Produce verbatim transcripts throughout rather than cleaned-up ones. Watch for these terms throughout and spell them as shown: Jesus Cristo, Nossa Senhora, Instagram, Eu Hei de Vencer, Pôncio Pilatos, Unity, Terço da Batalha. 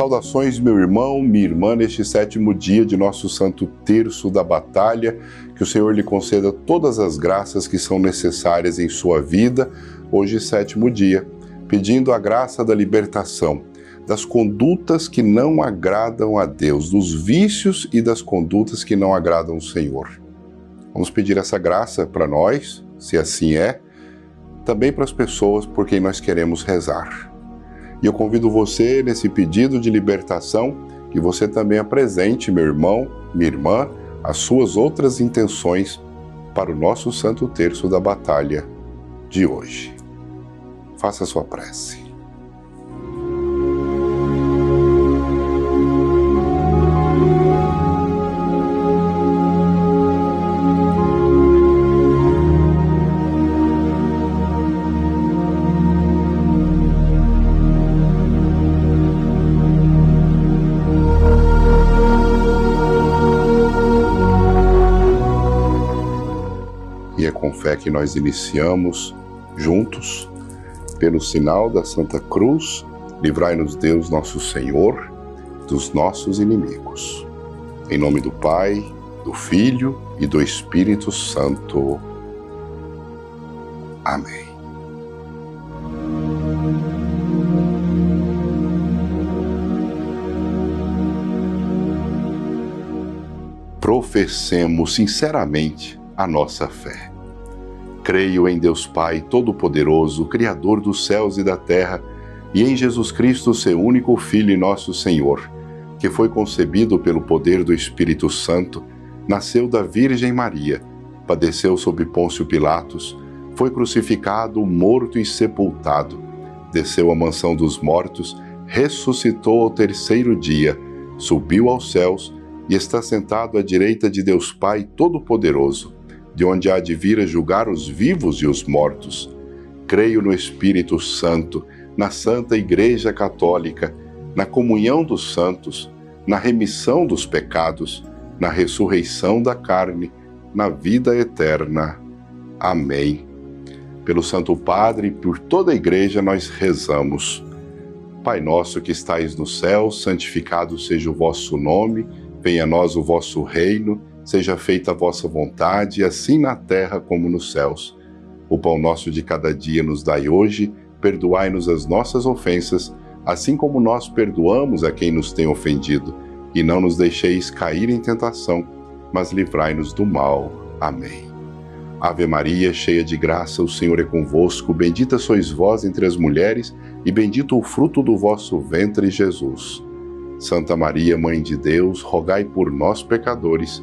saudações, meu irmão, minha irmã, neste sétimo dia de nosso santo terço da batalha. Que o Senhor lhe conceda todas as graças que são necessárias em sua vida, hoje, sétimo dia, pedindo a graça da libertação, das condutas que não agradam a Deus, dos vícios e das condutas que não agradam o Senhor. Vamos pedir essa graça para nós, se assim é, também para as pessoas por quem nós queremos rezar. E eu convido você, nesse pedido de libertação, que você também apresente, meu irmão, minha irmã, as suas outras intenções para o nosso Santo Terço da Batalha de hoje. Faça sua prece. E é com fé que nós iniciamos juntos, pelo sinal da Santa Cruz, livrai-nos Deus nosso Senhor dos nossos inimigos. Em nome do Pai, do Filho e do Espírito Santo. Amém. Professemos sinceramente a nossa fé. Creio em Deus Pai Todo-Poderoso, Criador dos céus e da terra, e em Jesus Cristo, seu único Filho e nosso Senhor, que foi concebido pelo poder do Espírito Santo, nasceu da Virgem Maria, padeceu sob Pôncio Pilatos, foi crucificado, morto e sepultado, desceu à mansão dos mortos, ressuscitou ao terceiro dia, subiu aos céus e está sentado à direita de Deus Pai Todo-Poderoso, de onde há de vir a julgar os vivos e os mortos. Creio no Espírito Santo, na Santa Igreja Católica, na comunhão dos santos, na remissão dos pecados, na ressurreição da carne, na vida eterna. Amém. Pelo Santo Padre e por toda a Igreja nós rezamos. Pai nosso que estais no céu, santificado seja o vosso nome, venha a nós o vosso reino, seja feita a vossa vontade, assim na terra como nos céus. O pão nosso de cada dia nos dai hoje, perdoai-nos as nossas ofensas, assim como nós perdoamos a quem nos tem ofendido. E não nos deixeis cair em tentação, mas livrai-nos do mal. Amém. Ave Maria, cheia de graça, o Senhor é convosco. Bendita sois vós entre as mulheres, e bendito o fruto do vosso ventre, Jesus. Santa Maria, Mãe de Deus, rogai por nós, pecadores,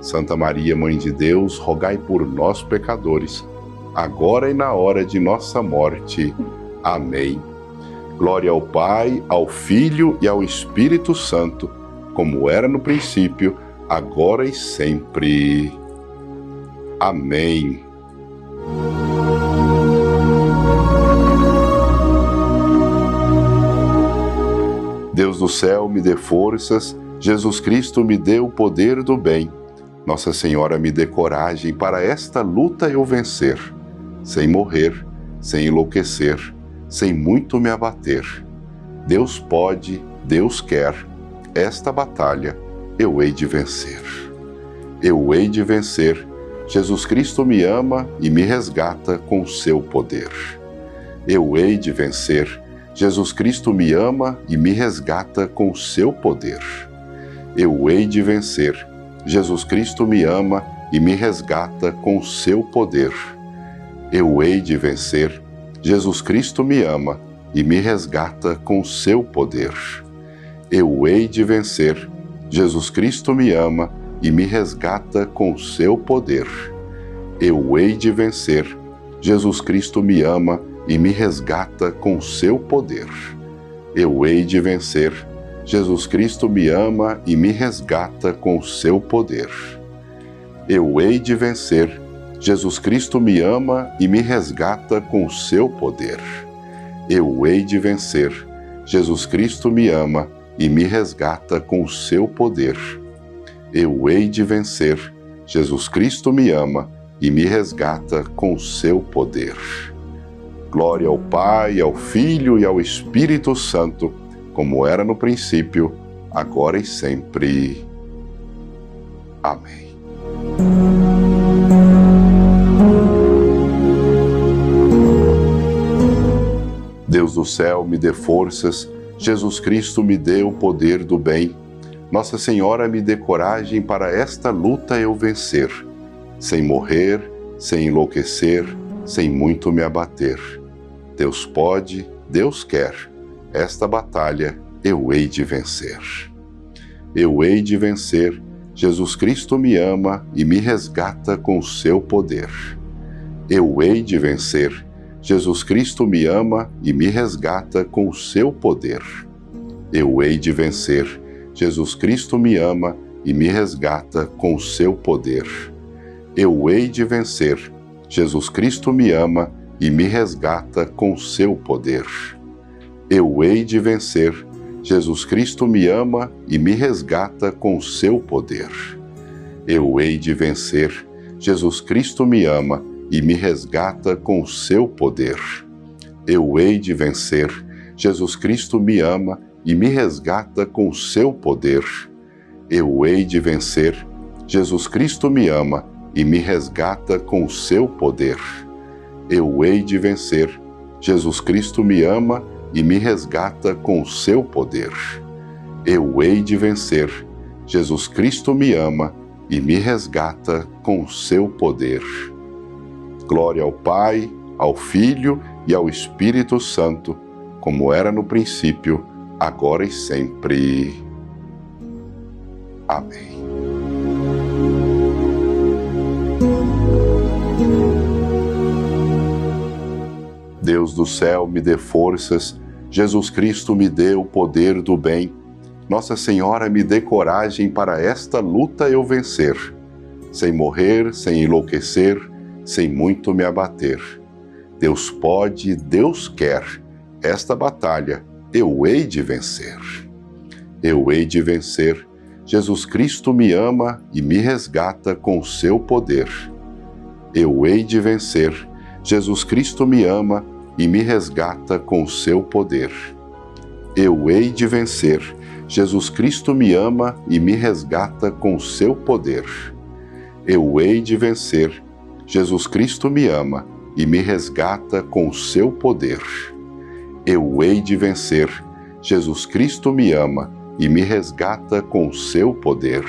Santa Maria, Mãe de Deus, rogai por nós, pecadores, agora e na hora de nossa morte. Amém. Glória ao Pai, ao Filho e ao Espírito Santo, como era no princípio, agora e sempre. Amém. Deus do céu, me dê forças, Jesus Cristo me dê o poder do bem. Nossa Senhora, me dê coragem para esta luta eu vencer, sem morrer, sem enlouquecer, sem muito me abater. Deus pode, Deus quer, esta batalha eu hei de vencer. Eu hei de vencer, Jesus Cristo me ama e me resgata com seu poder. Eu hei de vencer, Jesus Cristo me ama e me resgata com seu poder. Eu hei de vencer, Jesus Cristo me ama e me resgata com seu poder. Eu hei de vencer. Jesus Cristo me ama e me resgata com seu poder. Eu hei de vencer. Jesus Cristo me ama e me resgata com seu poder. Eu hei de vencer. Jesus Cristo me ama e me resgata com seu poder. Eu hei de vencer. Jesus Cristo me ama e me resgata com o seu poder. Eu hei de vencer. Jesus Cristo me ama e me resgata com o seu poder. Eu hei de vencer. Jesus Cristo me ama e me resgata com o seu poder. Eu hei de vencer. Jesus Cristo me ama e me resgata com o seu poder. Glória ao Pai, ao Filho e ao Espírito Santo, como era no princípio, agora e sempre. Amém. Deus do céu, me dê forças. Jesus Cristo me dê o poder do bem. Nossa Senhora, me dê coragem para esta luta eu vencer, sem morrer, sem enlouquecer, sem muito me abater. Deus pode, Deus quer, esta batalha eu hei de vencer. Eu hei de vencer, Jesus Cristo me ama e me resgata com o seu poder. Eu hei de vencer, Jesus Cristo me ama e me resgata com o seu poder. Eu hei de vencer, Jesus Cristo me ama e me resgata com o seu poder. Eu hei de vencer. Jesus Cristo me ama e me resgata com o seu poder. Eu hei de vencer. Jesus Cristo me ama e me resgata com o seu poder. Eu hei de vencer. Jesus Cristo me ama e me resgata com o seu poder. Eu hei de vencer. Jesus Cristo me ama e me resgata com o seu poder. Eu hei de vencer. Jesus Cristo me ama e me resgata com o seu poder. Eu hei de vencer. Jesus Cristo me ama e me resgata com o seu poder. Eu hei de vencer. Jesus Cristo me ama e me resgata com o seu poder. Glória ao Pai, ao Filho e ao Espírito Santo, como era no princípio, agora e sempre. Amém. Deus do céu, me dê forças. Jesus Cristo me dê o poder do bem. Nossa Senhora, me dê coragem para esta luta eu vencer, sem morrer, sem enlouquecer, sem muito me abater. Deus pode, Deus quer, esta batalha eu hei de vencer. Eu hei de vencer. Jesus Cristo me ama e me resgata com o seu poder. Eu hei de vencer. Jesus Cristo me ama e me resgata com o seu poder. Eu hei de vencer. Jesus Cristo me ama e me resgata com o seu poder. Eu hei de vencer. Jesus Cristo me ama e me resgata com o seu poder. Eu hei de vencer. Jesus Cristo me ama e me resgata com o seu poder.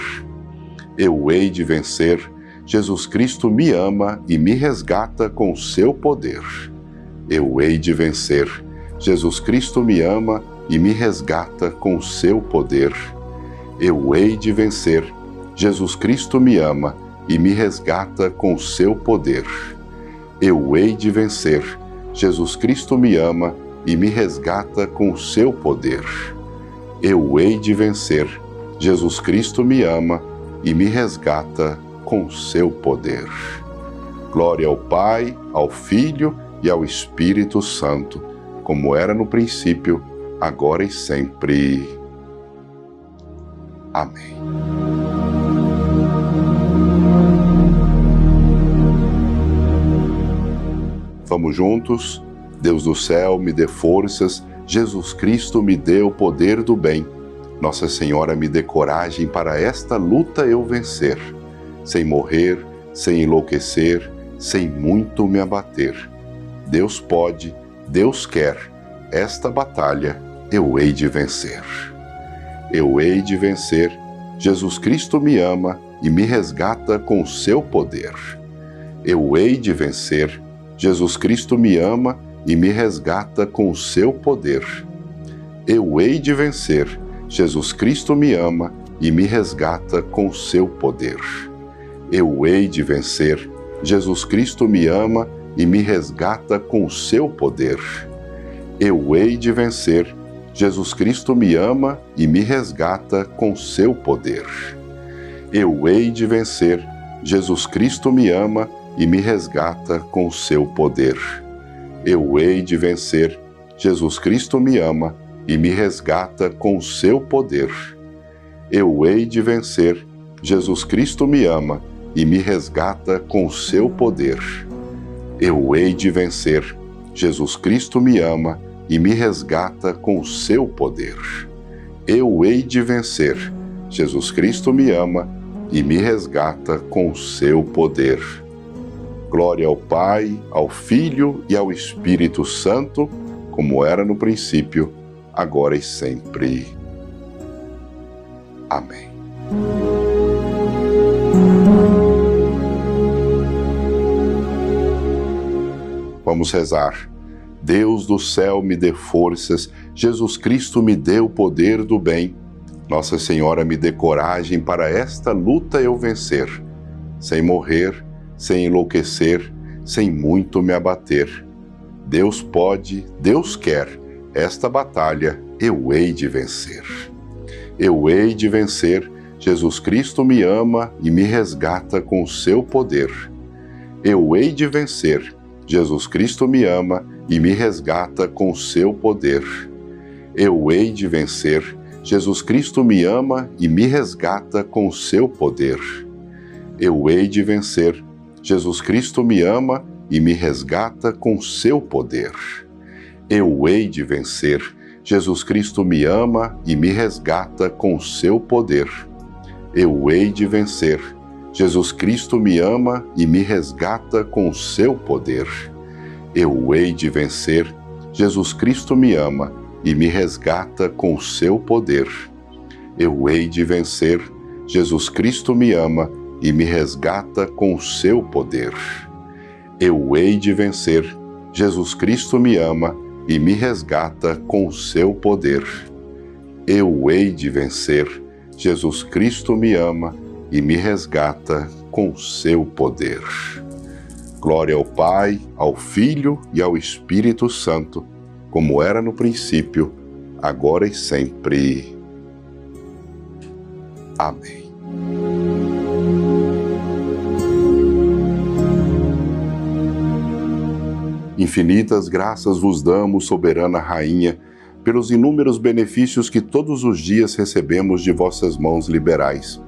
Eu hei de vencer. Jesus Cristo me ama e me resgata com o seu poder. Eu hei de vencer. Jesus Cristo me ama e me resgata com o seu poder. Eu hei de vencer. Jesus Cristo me ama e me resgata com o seu poder. Eu hei de vencer. Jesus Cristo me ama e me resgata com o seu poder. Eu hei de vencer. Jesus Cristo me ama e me resgata com o seu poder. Glória ao Pai, ao Filho e ao Espírito Santo, como era no princípio, agora e sempre. Amém. Vamos juntos? Deus do céu, me dê forças. Jesus Cristo me dê o poder do bem. Nossa Senhora, me dê coragem para esta luta eu vencer, sem morrer, sem enlouquecer, sem muito me abater. Deus pode, Deus quer, esta batalha eu hei de vencer. Eu hei de vencer. Jesus Cristo me ama e me resgata com o seu poder. Eu hei de vencer. Jesus Cristo me ama e me resgata com o seu poder. Eu hei de vencer. Jesus Cristo me ama e me resgata com o seu poder. Eu hei de vencer. Jesus Cristo me ama e me resgata com o seu poder. Eu hei de vencer. Jesus Cristo me ama e me resgata com seu poder. Eu hei de vencer. Jesus Cristo me ama e me resgata com seu poder. Eu hei de vencer. Jesus Cristo me ama e me resgata com seu poder. Eu hei de vencer. Jesus Cristo me ama e me resgata com seu poder. Eu hei de vencer. Jesus Cristo me ama e me resgata com o seu poder. Eu hei de vencer. Jesus Cristo me ama e me resgata com o seu poder. Glória ao Pai, ao Filho e ao Espírito Santo, como era no princípio, agora e sempre. Amém. Vamos rezar. Deus do céu, me dê forças. Jesus Cristo, me dê o poder do bem. Nossa Senhora, me dê coragem para esta luta eu vencer, sem morrer, sem enlouquecer, sem muito me abater. Deus pode, Deus quer, esta batalha eu hei de vencer. Eu hei de vencer. Jesus Cristo me ama e me resgata com o seu poder. Eu hei de vencer. Jesus Cristo me ama e me resgata com o seu poder. Eu hei de vencer. Jesus Cristo me ama e me resgata com o seu poder. Eu hei de vencer. Jesus Cristo me ama e me resgata com o seu poder. Eu hei de vencer. Jesus Cristo me ama e me resgata com o seu poder. Eu hei de vencer. Jesus Cristo me ama e me resgata com o seu poder. Eu hei de vencer. Jesus Cristo me ama e me resgata com o seu poder. Eu hei de vencer. Jesus Cristo me ama e me resgata com o seu poder. Eu hei de vencer. Jesus Cristo me ama e me resgata com o seu poder. Eu hei de vencer. Jesus Cristo me ama e me resgata com o seu poder. Glória ao Pai, ao Filho e ao Espírito Santo, como era no princípio, agora e sempre. Amém. Infinitas graças vos damos, soberana Rainha, pelos inúmeros benefícios que todos os dias recebemos de vossas mãos liberais.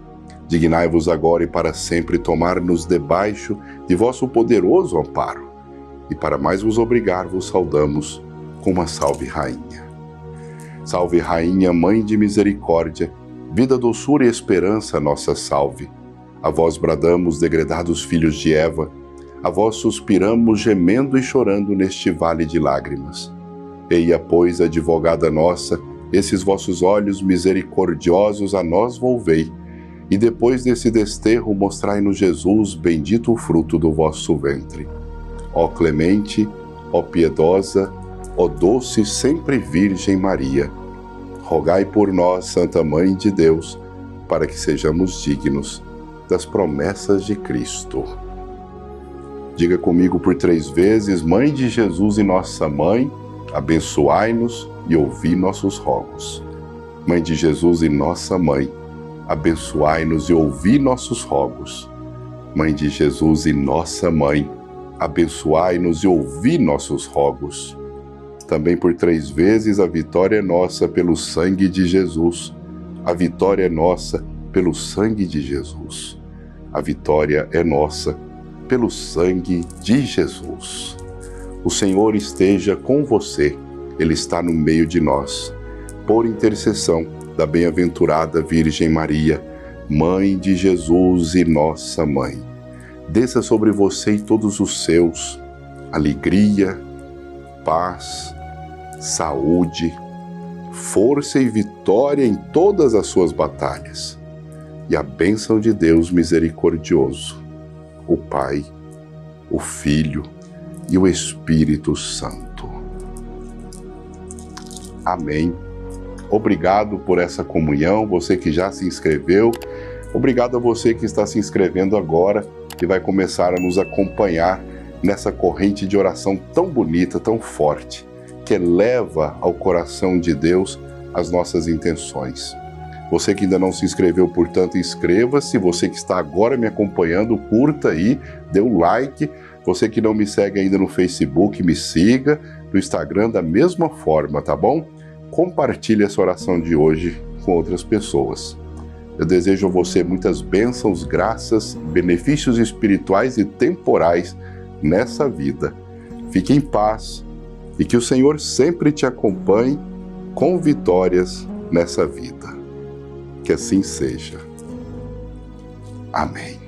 Dignai-vos agora e para sempre tomar-nos debaixo de vosso poderoso amparo. E para mais vos obrigar, vos saudamos com uma salve rainha. Salve rainha, mãe de misericórdia, vida, doçura e esperança, nossa salve. A vós bradamos, degredados filhos de Eva, a vós suspiramos, gemendo e chorando neste vale de lágrimas. Eia, pois, advogada nossa, esses vossos olhos misericordiosos a nós volvei, e depois desse desterro mostrai-nos Jesus, bendito o fruto do vosso ventre. Ó clemente, ó piedosa, ó doce sempre Virgem Maria, rogai por nós, Santa Mãe de Deus, para que sejamos dignos das promessas de Cristo. Diga comigo por três vezes: Mãe de Jesus e Nossa Mãe, abençoai-nos e ouvi nossos rogos. Mãe de Jesus e Nossa Mãe, abençoai-nos e ouvi nossos rogos. Mãe de Jesus e Nossa Mãe, abençoai-nos e ouvi nossos rogos. Também por três vezes: a vitória é nossa pelo sangue de Jesus. A vitória é nossa pelo sangue de Jesus. A vitória é nossa pelo sangue de Jesus. O Senhor esteja com você. Ele está no meio de nós. Por intercessão da bem-aventurada Virgem Maria, Mãe de Jesus e Nossa Mãe, desça sobre você e todos os seus alegria, paz, saúde, força e vitória em todas as suas batalhas. E a bênção de Deus misericordioso, o Pai, o Filho e o Espírito Santo. Amém. Obrigado por essa comunhão, você que já se inscreveu. Obrigado a você que está se inscrevendo agora e vai começar a nos acompanhar nessa corrente de oração tão bonita, tão forte, que eleva ao coração de Deus as nossas intenções. Você que ainda não se inscreveu, portanto, inscreva-se. Você que está agora me acompanhando, curta aí, dê um like. Você que não me segue ainda no Facebook, me siga. No Instagram, da mesma forma, tá bom? Compartilhe essa oração de hoje com outras pessoas. Eu desejo a você muitas bênçãos, graças, benefícios espirituais e temporais nessa vida. Fique em paz e que o Senhor sempre te acompanhe com vitórias nessa vida. Que assim seja. Amém.